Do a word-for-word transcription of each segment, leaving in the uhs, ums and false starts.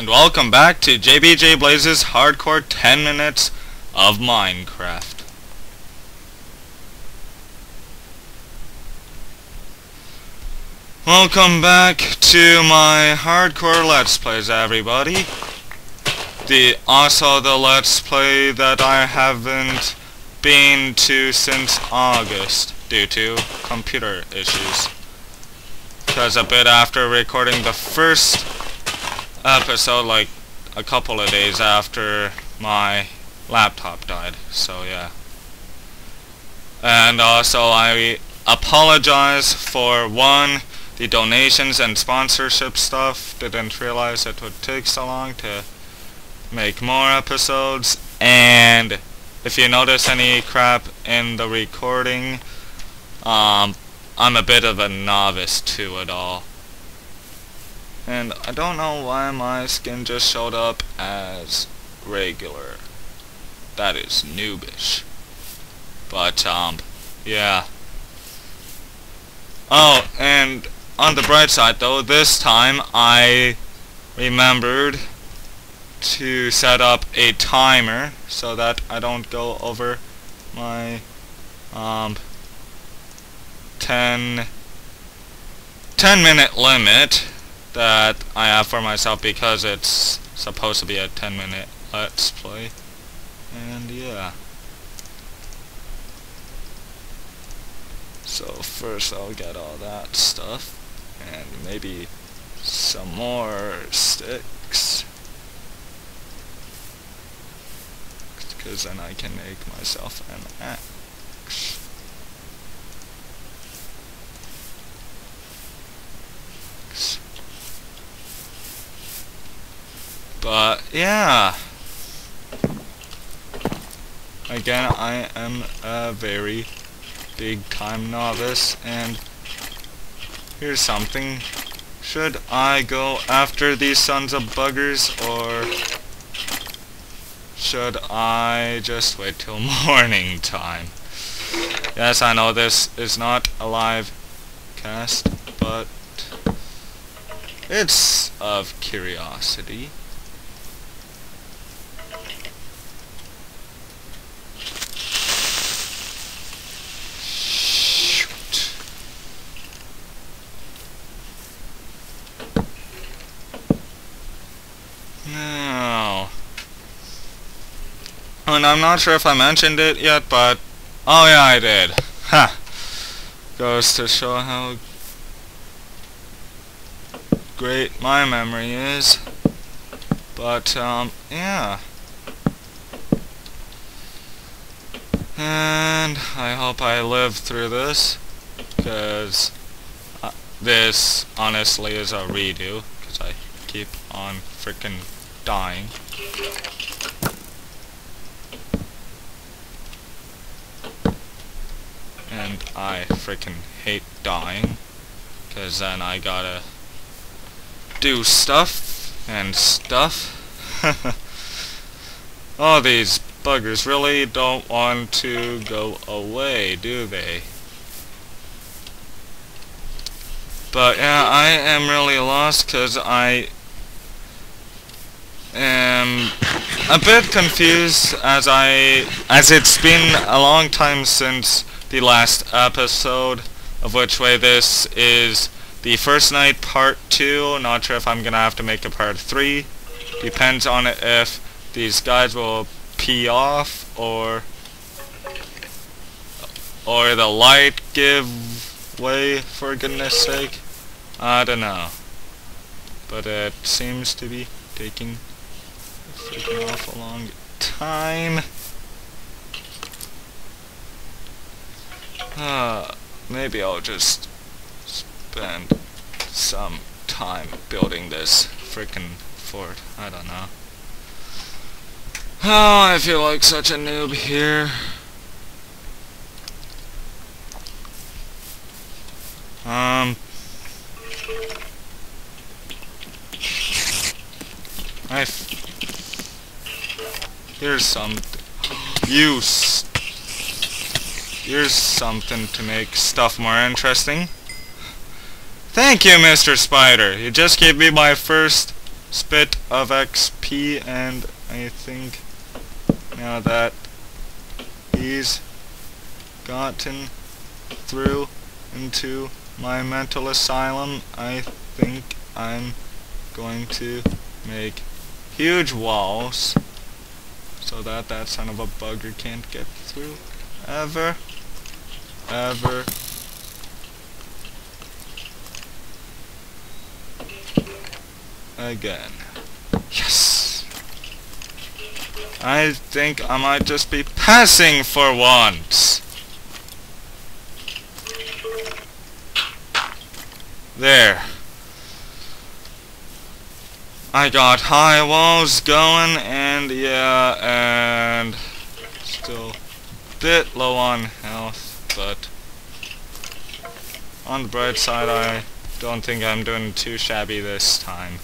And welcome back to J B J Blaze's Hardcore ten minutes of Minecraft. Welcome back to my Hardcore Let's Plays, everybody. The also the Let's Play that I haven't been to since August due to computer issues. Because a bit after recording the first episode, like a couple of days after, my laptop died, so yeah. And also I apologize for one, the donations and sponsorship stuff, didn't realize it would take so long to make more episodes, and if you notice any crap in the recording, um, I'm a bit of a novice to it all. And I don't know why my skin just showed up as regular. That is noobish. But, um, yeah. Oh, and on the bright side though, this time I remembered to set up a timer so that I don't go over my, um, ten minute limit that I have for myself, because it's supposed to be a ten minute let's play. And yeah. So first I'll get all that stuff and maybe some more sticks, because then I can make myself an axe. But yeah, again, I am a very big time novice, and here's something. Should I go after these sons of buggers, or should I just wait till morning time? Yes, I know this is not a live cast, but it's of curiosity. And I'm not sure if I mentioned it yet, but oh yeah, I did. Ha! Goes to show how great my memory is. But um, yeah. And I hope I live through this, because uh, this honestly is a redo, because I keep on freaking dying. And I freaking hate dying, because then I gotta do stuff and stuff. Oh, these buggers really don't want to go away, do they? But yeah, I am really lost, because I am a bit confused, as I as it's been a long time since the last episode, of which way this is the first night part two. Not sure if I'm gonna have to make a part three. Depends on if these guys will pee off or or the light give way, for goodness sake. I don't know. But it seems to be taking a freaking awful long time. Uh, maybe I'll just spend some time building this frickin' fort. I don't know. Oh, I feel like such a noob here. Um, I f here's some use. Here's something to make stuff more interesting. Thank you, Mister Spider. You just gave me my first spit of X P, and I think now that he's gotten through into my mental asylum, I think I'm going to make huge walls so that that son of a bugger can't get through ever, ever. Again. Yes! I think I might just be passing for once! There. I got high walls going, and yeah, and still a bit low on health, but on the bright side, I don't think I'm doing too shabby this time.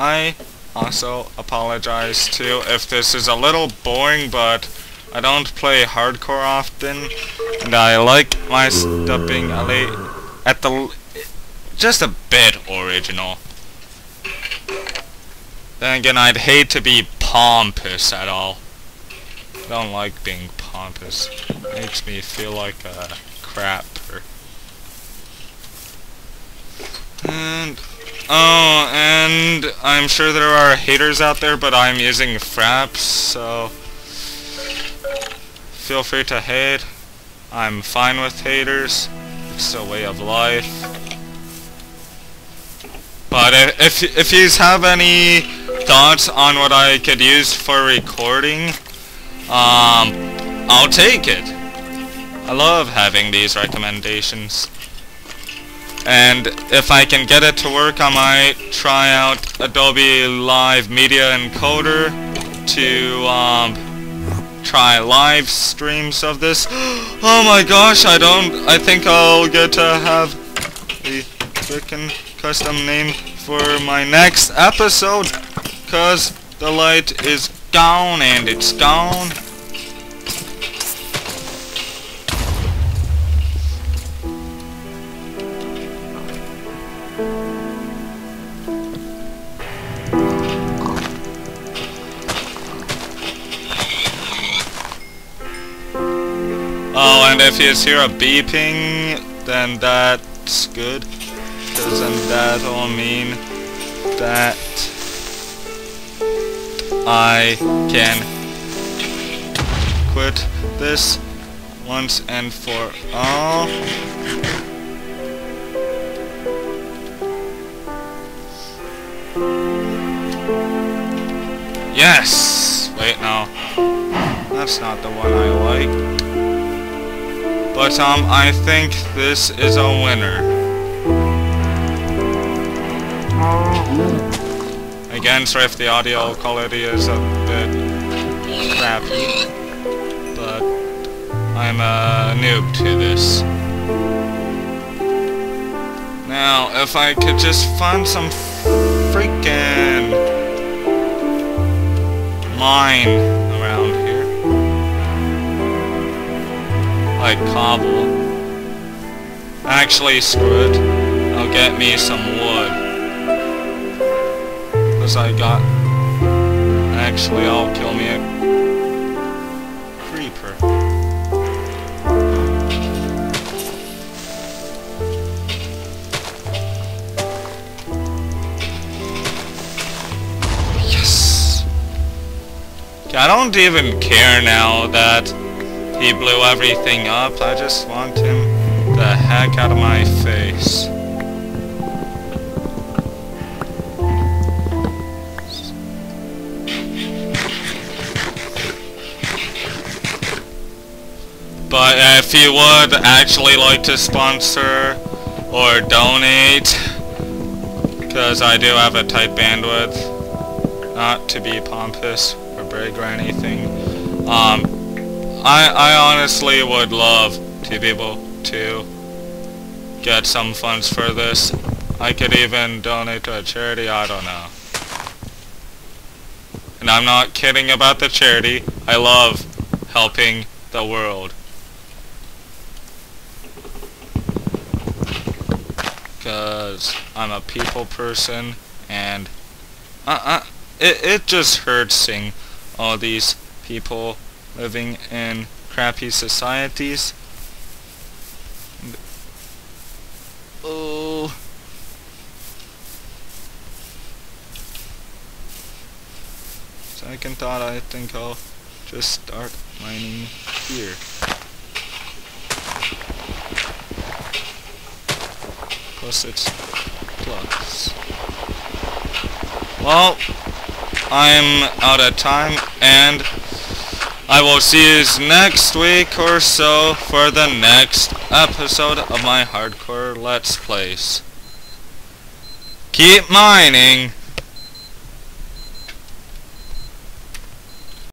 I also apologize too if this is a little boring, but I don't play hardcore often, and I like my stuff being a late at the l just a bit original. Then again, I'd hate to be pompous at all. I don't like being pompous. It makes me feel like a crapper. And oh, and I'm sure there are haters out there, but I'm using Fraps, so feel free to hate. I'm fine with haters. It's a way of life. But if, if, if you have any thoughts on what I could use for recording, um, I'll take it. I love having these recommendations. And if I can get it to work, I might try out Adobe Live Media Encoder to um, try live streams of this. Oh my gosh, I don't... I think I'll get to have the frickin' custom name for my next episode, because the light is gone and it's gone. Oh, and if you hear a beeping, then that's good, because then that'll mean that I can quit this once and for all. Yes! Wait, no. That's not the one I like. But um, I think this is a winner. Again, sorry if the audio quality is a bit crappy, but I'm a noob to this. Now, if I could just find some freaking mine around here. Like cobble. Actually, screw it. I'll get me some wood. Because I got... Actually, I'll kill me a creeper. Yes! I don't even care now that he blew everything up. I just want him the heck out of my face. But uh, if you would actually like to sponsor or donate, because I do have a tight bandwidth, not to be pompous or brag or anything, um, I, I honestly would love to be able to get some funds for this. I could even donate to a charity, I don't know. And I'm not kidding about the charity. I love helping the world. because I'm a people person, and uh-uh, it, it just hurts seeing all these people living in crappy societies. Oh. Second thought, I think I'll just start mining here. Plus it's plus. Well, I'm out of time, and I will see you next week or so for the next episode of my hardcore Let's Plays. Keep mining!